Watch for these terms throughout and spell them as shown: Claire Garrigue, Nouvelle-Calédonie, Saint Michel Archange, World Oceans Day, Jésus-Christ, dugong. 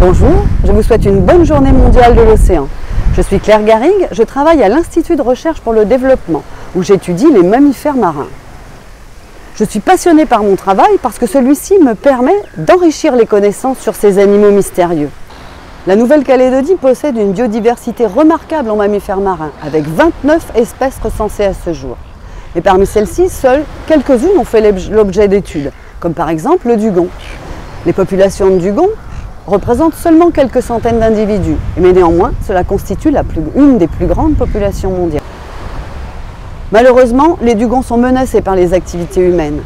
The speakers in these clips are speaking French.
Bonjour, je vous souhaite une bonne journée mondiale de l'océan. Je suis Claire Garrigue, je travaille à l'Institut de recherche pour le développement, où j'étudie les mammifères marins. Je suis passionnée par mon travail parce que celui-ci me permet d'enrichir les connaissances sur ces animaux mystérieux. La Nouvelle-Calédonie possède une biodiversité remarquable en mammifères marins, avec 29 espèces recensées à ce jour. Et parmi celles-ci, seules quelques-unes ont fait l'objet d'études, comme par exemple le dugong. Les populations de dugong représentent seulement quelques centaines d'individus, mais néanmoins, cela constitue une des plus grandes populations mondiales. Malheureusement, les dugongs sont menacés par les activités humaines.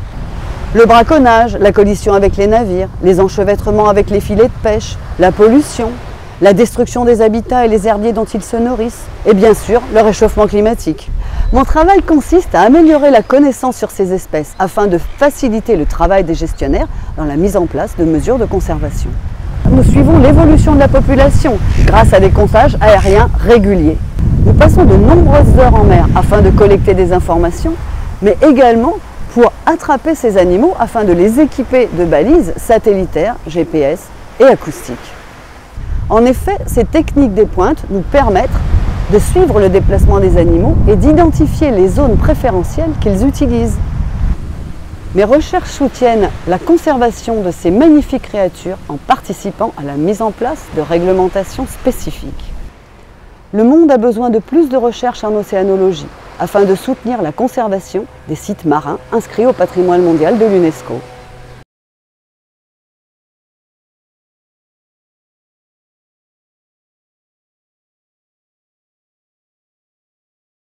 Le braconnage, la collision avec les navires, les enchevêtrements avec les filets de pêche, la pollution, la destruction des habitats et les herbiers dont ils se nourrissent, et bien sûr, le réchauffement climatique. Mon travail consiste à améliorer la connaissance sur ces espèces afin de faciliter le travail des gestionnaires dans la mise en place de mesures de conservation. Nous suivons l'évolution de la population grâce à des comptages aériens réguliers. Nous passons de nombreuses heures en mer afin de collecter des informations, mais également pour attraper ces animaux afin de les équiper de balises satellitaires, GPS et acoustiques. En effet, ces techniques des pointes nous permettent de suivre le déplacement des animaux et d'identifier les zones préférentielles qu'ils utilisent. Mes recherches soutiennent la conservation de ces magnifiques créatures en participant à la mise en place de réglementations spécifiques. Le monde a besoin de plus de recherches en océanologie afin de soutenir la conservation des sites marins inscrits au patrimoine mondial de l'UNESCO.